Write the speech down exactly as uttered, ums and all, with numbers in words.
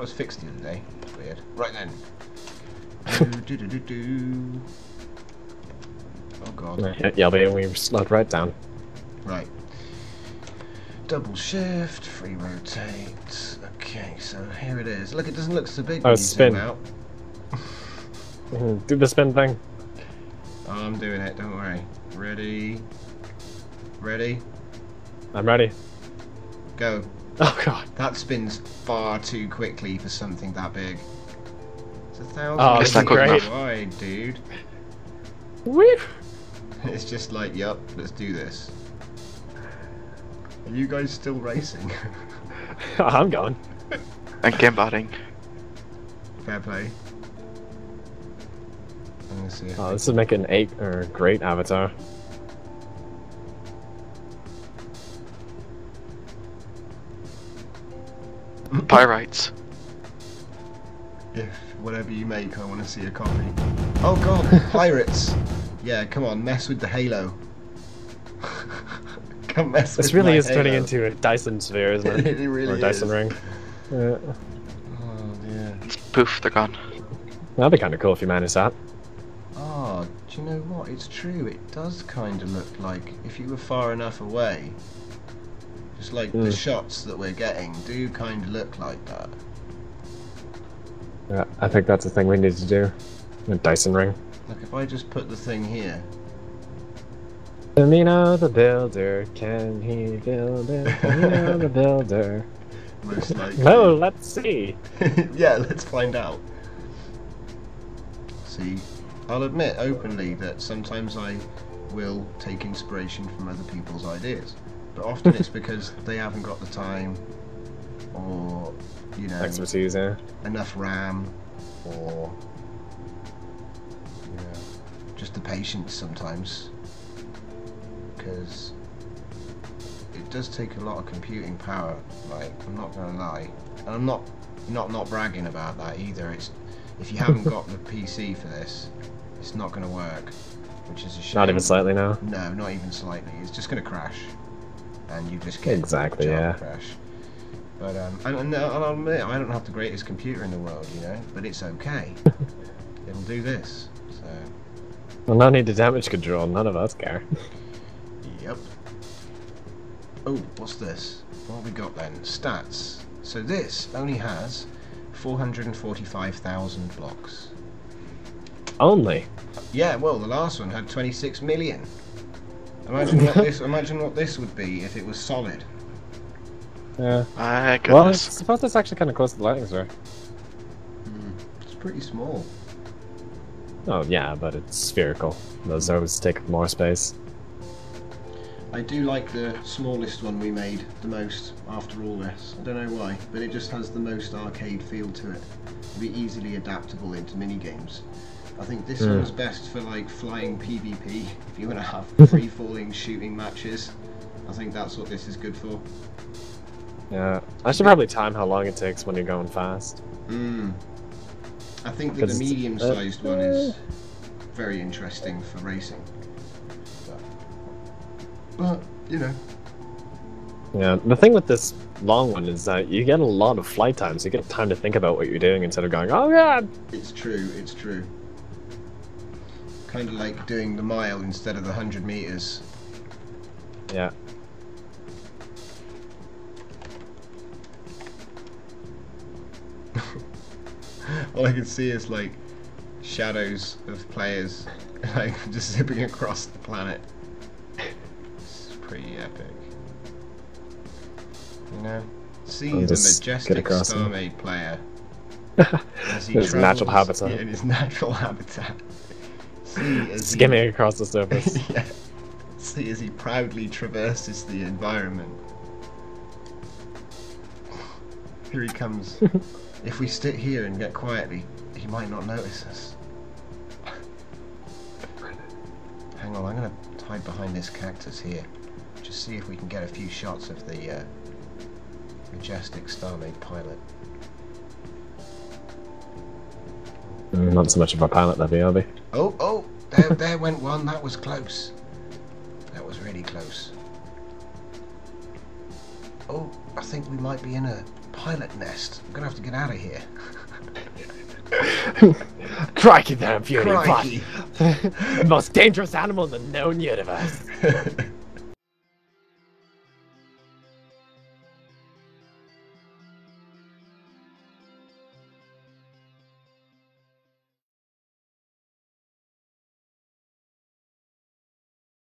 that was fixed in a day. Weird. Right then. do, do, do, do, do. Oh god. Yeah, but we've slowed right down. Right. Double shift, free rotate. Okay, so here it is. Look, it doesn't look so big. Oh, spin out. Do the spin thing. I'm doing it. Don't worry. Ready. Ready. I'm ready. Go. Oh god. That spins far too quickly for something that big. It's a thousand. Oh, it's not great. Wide, dude. Woo. It's just like, yup, let's do this. Are you guys still racing? I'm going. I'm gambarting. Fair play. I'm gonna see. Oh, this is making an eight or great avatar. Pyrites. If whatever you make, I want to see a copy. Oh god, pirates! Yeah, come on, mess with the halo. Come mess with the halo. This really is turning into a Dyson sphere, isn't it? It really is. Or a Dyson ring. Yeah. Oh dear. Poof, they're gone. That'd be kind of cool if you managed that. Ah, oh, do you know what? It's true, it does kind of look like, if you were far enough away, just like mm. the shots that we're getting do kind of look like that. Yeah, I think that's the thing we need to do. A Dyson ring. Like if I just put the thing here. Camino the Builder, can he build it? Camino the Builder. Most likely. No, let's see. Yeah, let's find out. See, I'll admit openly that sometimes I will take inspiration from other people's ideas. But often it's because they haven't got the time, or you know, expertise, yeah. enough RAM, or you know, just the patience sometimes. Because it does take a lot of computing power. Like I'm not gonna lie, and I'm not not not bragging about that either. It's if you haven't got the P C for this, it's not gonna work, which is a shame. Not even slightly now. No, not even slightly. It's just gonna crash. And you just get exactly yeah crash. But um, and, and I'll admit I don't have the greatest computer in the world, you know, but it's okay. It'll do this. So. Well, no need to damage control. None of us care. Yep. Oh, what's this? What have we got then? Stats. So this only has four hundred forty-five thousand blocks. Only. Yeah. Well, the last one had twenty-six million. Imagine what this. Imagine what this would be if it was solid. Yeah. Ah, goodness. Well, I suppose that's actually kind of close to the lighting sphere. Mm, it's pretty small. Oh yeah, but it's spherical. Those always take more space. I do like the smallest one we made the most after all this. I don't know why, but it just has the most arcade feel to it. It'll be easily adaptable into mini games. I think this mm. one's best for like flying PvP. If you want to have free falling shooting matches, I think that's what this is good for. Yeah, I should probably time how long it takes when you're going fast. Mm. I think that the medium-sized uh, one is very interesting for racing. But, but you know. Yeah, the thing with this long one is that you get a lot of flight time, so you get time to think about what you're doing instead of going, oh god. It's true. It's true. Kind of like doing the mile instead of the hundred meters. Yeah. All I can see is like shadows of players like just zipping across the planet. It's pretty epic. You know, see I'll the majestic StarMade player as he his natural habitat. In his natural habitat. See as Skimming he... across the surface. Yeah. See as he proudly traverses the environment. Here he comes. If we sit here and get quietly, he might not notice us. Hang on, I'm going to hide behind this cactus here. Just see if we can get a few shots of the uh, majestic StarMade pilot. Mm, not so much of a pilot, that'd be, are they? Oh, oh, there, there went one. That was close. That was really close. Oh, I think we might be in a pilot nest. I'm going to have to get out of here. Crikey, that I'm fury, the most dangerous animal in the known universe.